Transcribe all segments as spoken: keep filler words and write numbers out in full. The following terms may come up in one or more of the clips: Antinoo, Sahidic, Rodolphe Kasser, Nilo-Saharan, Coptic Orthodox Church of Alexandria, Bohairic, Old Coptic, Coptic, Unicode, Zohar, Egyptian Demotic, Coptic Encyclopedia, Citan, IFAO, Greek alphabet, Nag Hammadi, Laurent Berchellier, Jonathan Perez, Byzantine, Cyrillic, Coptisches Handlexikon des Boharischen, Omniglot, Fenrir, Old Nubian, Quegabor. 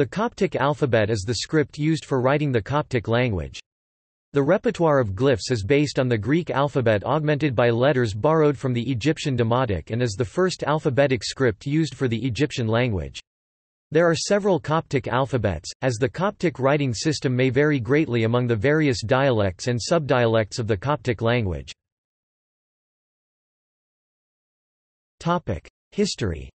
The Coptic alphabet is the script used for writing the Coptic language. The repertoire of glyphs is based on the Greek alphabet augmented by letters borrowed from the Egyptian Demotic and is the first alphabetic script used for the Egyptian language. There are several Coptic alphabets, as the Coptic writing system may vary greatly among the various dialects and subdialects of the Coptic language. History.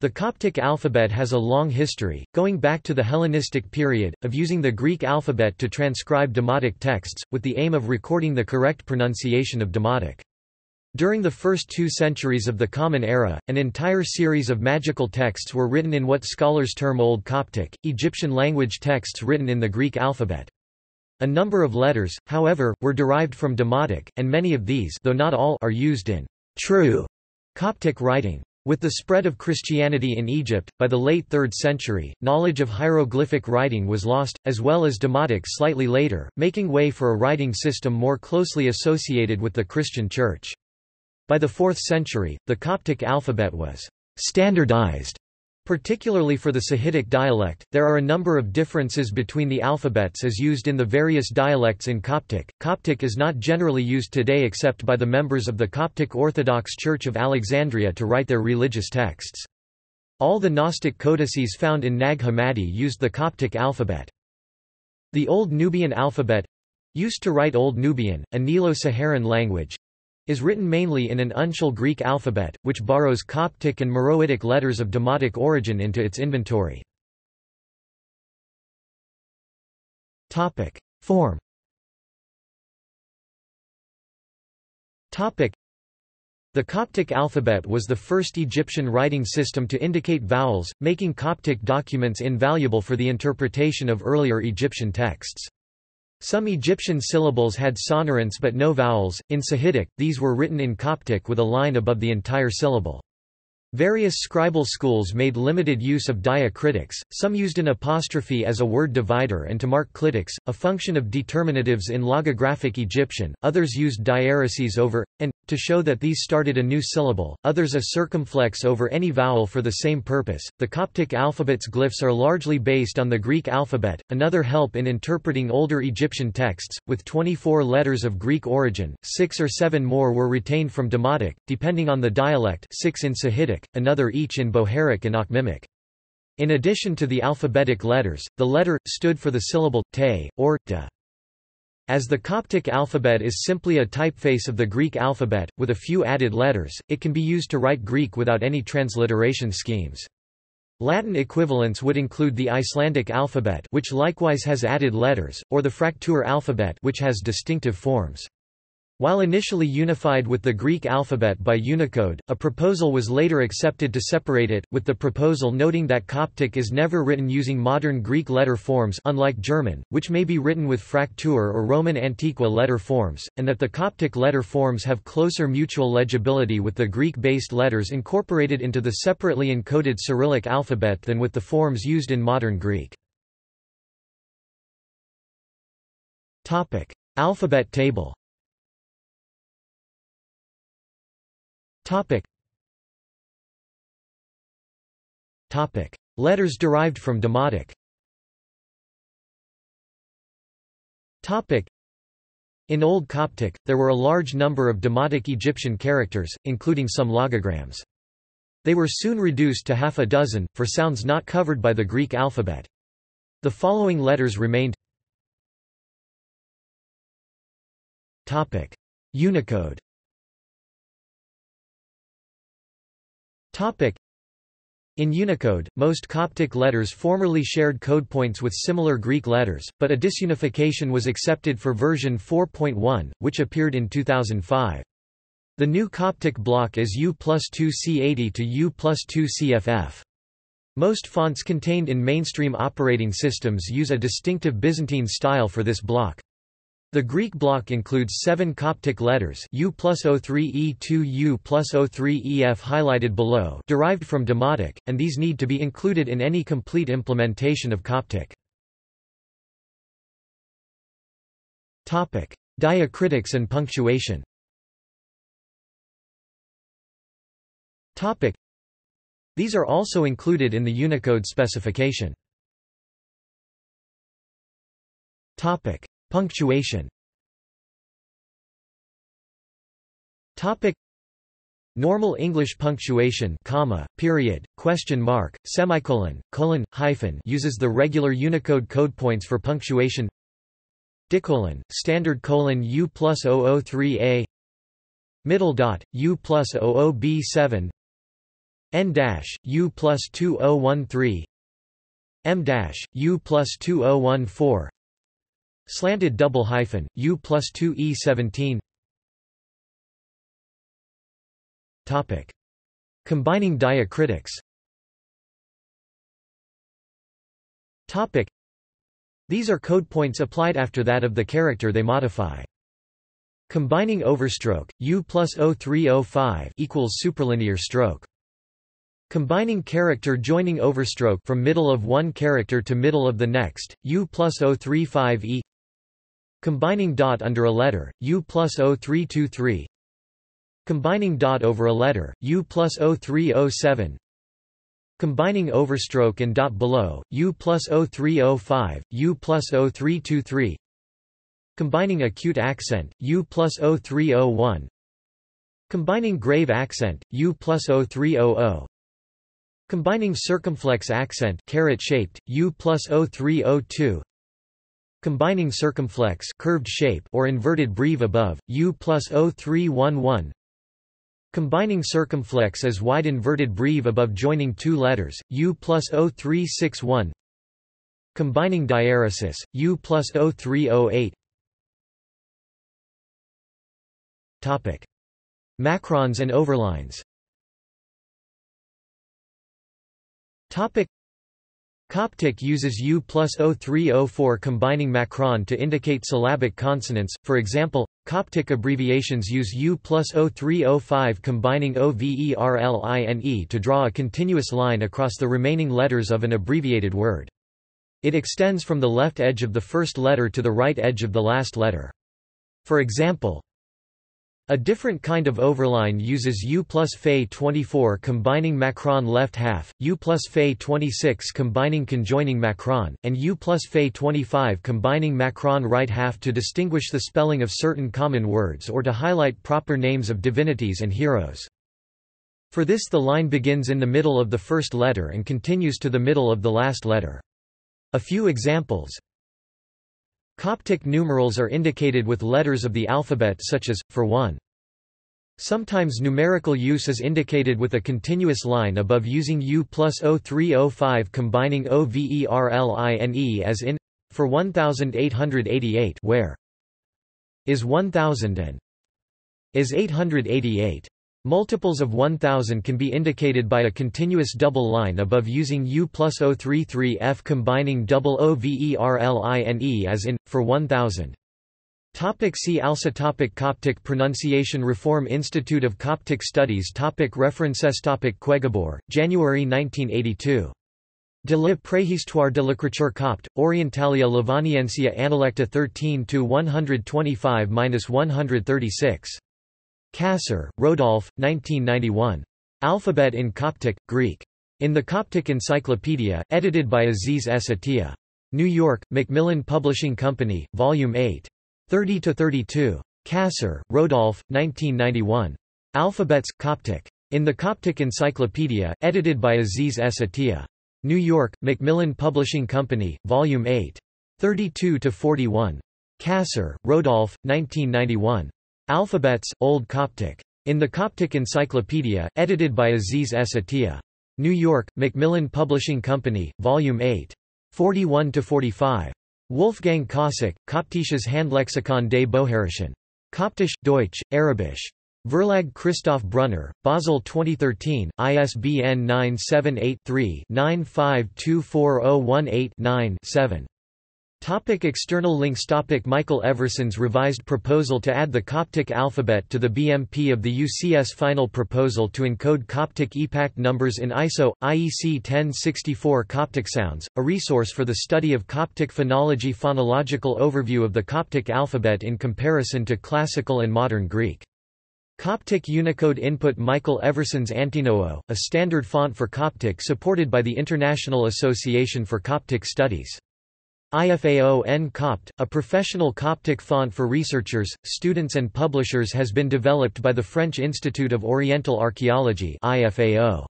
The Coptic alphabet has a long history, going back to the Hellenistic period, of using the Greek alphabet to transcribe Demotic texts, with the aim of recording the correct pronunciation of Demotic. During the first two centuries of the Common Era, an entire series of magical texts were written in what scholars term Old Coptic, Egyptian language texts written in the Greek alphabet. A number of letters, however, were derived from Demotic, and many of these, though not all, are used in true Coptic writing. With the spread of Christianity in Egypt, by the late third century, knowledge of hieroglyphic writing was lost, as well as Demotic slightly later, making way for a writing system more closely associated with the Christian Church. By the fourth century, the Coptic alphabet was standardized, particularly for the Sahidic dialect. There are a number of differences between the alphabets as used in the various dialects in Coptic. Coptic is not generally used today except by the members of the Coptic Orthodox Church of Alexandria to write their religious texts. All the Gnostic codices found in Nag Hammadi used the Coptic alphabet. The Old Nubian alphabet—used to write Old Nubian, a Nilo-Saharan language— is written mainly in an uncial Greek alphabet, which borrows Coptic and Meroitic letters of Demotic origin into its inventory. Form. The Coptic alphabet was the first Egyptian writing system to indicate vowels, making Coptic documents invaluable for the interpretation of earlier Egyptian texts. Some Egyptian syllables had sonorants but no vowels. In Sahidic, these were written in Coptic with a line above the entire syllable. Various scribal schools made limited use of diacritics, some used an apostrophe as a word divider and to mark clitics, a function of determinatives in logographic Egyptian, others used diareses over, and, to show that these started a new syllable, others a circumflex over any vowel for the same purpose. The Coptic alphabet's glyphs are largely based on the Greek alphabet, another help in interpreting older Egyptian texts, with twenty-four letters of Greek origin, six or seven more were retained from Demotic, depending on the dialect, six in Sahidic, another each in Bohairic and Akhmimic. In addition to the alphabetic letters, the letter stood for the syllable te or ta. As the Coptic alphabet is simply a typeface of the Greek alphabet, with a few added letters, it can be used to write Greek without any transliteration schemes. Latin equivalents would include the Icelandic alphabet, which likewise has added letters, or the Fraktur alphabet, which has distinctive forms. While initially unified with the Greek alphabet by Unicode, a proposal was later accepted to separate it, with the proposal noting that Coptic is never written using modern Greek letter forms unlike German, which may be written with Fraktur or Roman Antiqua letter forms, and that the Coptic letter forms have closer mutual legibility with the Greek-based letters incorporated into the separately encoded Cyrillic alphabet than with the forms used in modern Greek. Alphabet table. Topic. Topic. Letters derived from Demotic. Topic. In Old Coptic, there were a large number of Demotic Egyptian characters, including some logograms. They were soon reduced to half a dozen, for sounds not covered by the Greek alphabet. The following letters remained. Topic. Unicode. In Unicode, most Coptic letters formerly shared code points with similar Greek letters, but a disunification was accepted for version four point one, which appeared in two thousand five. The new Coptic block is U plus two C eighty to U plus two C F F. Most fonts contained in mainstream operating systems use a distinctive Byzantine style for this block. The Greek block includes seven Coptic letters U plus oh three E two U plus oh three E F highlighted below, derived from Demotic, and these need to be included in any complete implementation of Coptic. Topic: Diacritics and punctuation. Topic. These are also included in the Unicode specification. Topic. Punctuation. Topic. Normal English punctuation, comma, period, question mark, semicolon, colon, hyphen uses the regular Unicode code points for punctuation. Dicolon, standard colon U plus zero zero three A, middle dot, U plus zero zero B seven, N dash, U plus two thousand thirteen, M dash, U plus two thousand fourteen, slanted double hyphen, U plus two E seventeen. Topic. Combining diacritics. Topic. These are code points applied after that of the character they modify. Combining overstroke, U plus zero three zero five equals superlinear stroke. Combining character joining overstroke from middle of one character to middle of the next, U plus zero three five E. Combining dot under a letter, U plus zero three two three. Combining dot over a letter, U plus zero three zero seven. Combining overstroke and dot below, U plus zero three zero five, U plus zero three two three. Combining acute accent, U plus zero three zero one. Combining grave accent, U plus zero three zero zero. Combining circumflex accent, caret shaped, U plus zero three zero two. Combining circumflex, curved shape, or inverted breve above, U plus zero three one one. Combining circumflex as wide inverted breve above joining two letters, U plus zero three six one. Combining diaresis, U plus zero three zero eight. Topic. Macrons and overlines. Topic. Coptic uses U plus zero three zero four combining macron to indicate syllabic consonants, for example, Coptic abbreviations use U plus zero three zero five combining overline to draw a continuous line across the remaining letters of an abbreviated word. It extends from the left edge of the first letter to the right edge of the last letter. For example, a different kind of overline uses U plus Fe twenty-four combining macron left half, U plus Fe twenty-six combining conjoining macron, and U plus Fe twenty-five combining macron right half to distinguish the spelling of certain common words or to highlight proper names of divinities and heroes. For this, the line begins in the middle of the first letter and continues to the middle of the last letter. A few examples. Coptic numerals are indicated with letters of the alphabet such as, for one. Sometimes numerical use is indicated with a continuous line above using U plus zero three zero five combining overline as in, for one thousand eight hundred eighty-eight where is one thousand and is eight hundred eighty-eight. Multiples of one thousand can be indicated by a continuous double line above using U plus zero three three F combining double overline as in, for one thousand. Topic. See also. Topic. Coptic Pronunciation Reform Institute of Coptic Studies. Topic. References. Topic. Quegabor, January nineteen eighty-two. De la préhistoire de l'écriture copte, Orientalia lavaniensia Analecta thirteen to one twenty-five to one thirty-six. Kasser, Rodolphe, nineteen ninety-one. Alphabet in Coptic, Greek. In the Coptic Encyclopedia, edited by Aziz S. Atiyah. New York, Macmillan Publishing Company, Volume eight. thirty to thirty-two. Kasser, Rodolphe, nineteen ninety-one. Alphabets, Coptic. In the Coptic Encyclopedia, edited by Aziz S. Atiyah. New York, Macmillan Publishing Company, Volume eight. thirty-two to forty-one. Kasser, Rodolphe, nineteen ninety-one. Alphabets, Old Coptic. In the Coptic Encyclopedia, edited by Aziz S. Atiyah. New York, Macmillan Publishing Company, Volume eight. forty-one to forty-five. Wolfgang Kossack, Coptisches Handlexikon des Boharischen. Coptisch, Deutsch, Arabisch. Verlag Christoph Brunner, Basel twenty thirteen, I S B N nine seven eight, three, nine five two four zero one eight, nine, seven. Topic. External links. Topic. Michael Everson's revised proposal to add the Coptic alphabet to the B M P of the U C S. Final proposal to encode Coptic E PACT numbers in I S O, I E C ten sixty-four. Coptic Sounds, a resource for the study of Coptic phonology. Phonological overview of the Coptic alphabet in comparison to Classical and Modern Greek. Coptic Unicode input: Michael Everson's Antinoo, a standard font for Coptic supported by the International Association for Coptic Studies. I F A O N Copt, a professional Coptic font for researchers, students and publishers, has been developed by the French Institute of Oriental Archaeology I F A O.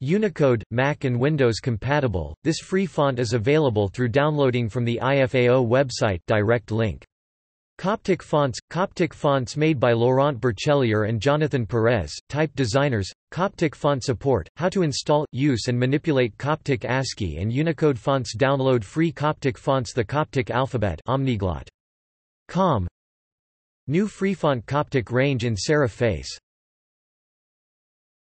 Unicode, Mac and Windows compatible. This free font is available through downloading from the I F A O website direct link. Coptic fonts, Coptic fonts made by Laurent Berchellier and Jonathan Perez, type designers, Coptic font support, how to install, use and manipulate Coptic ASCII and Unicode fonts. Download free Coptic fonts. The Coptic alphabet omniglot dot com. New freefont Coptic range in serif face.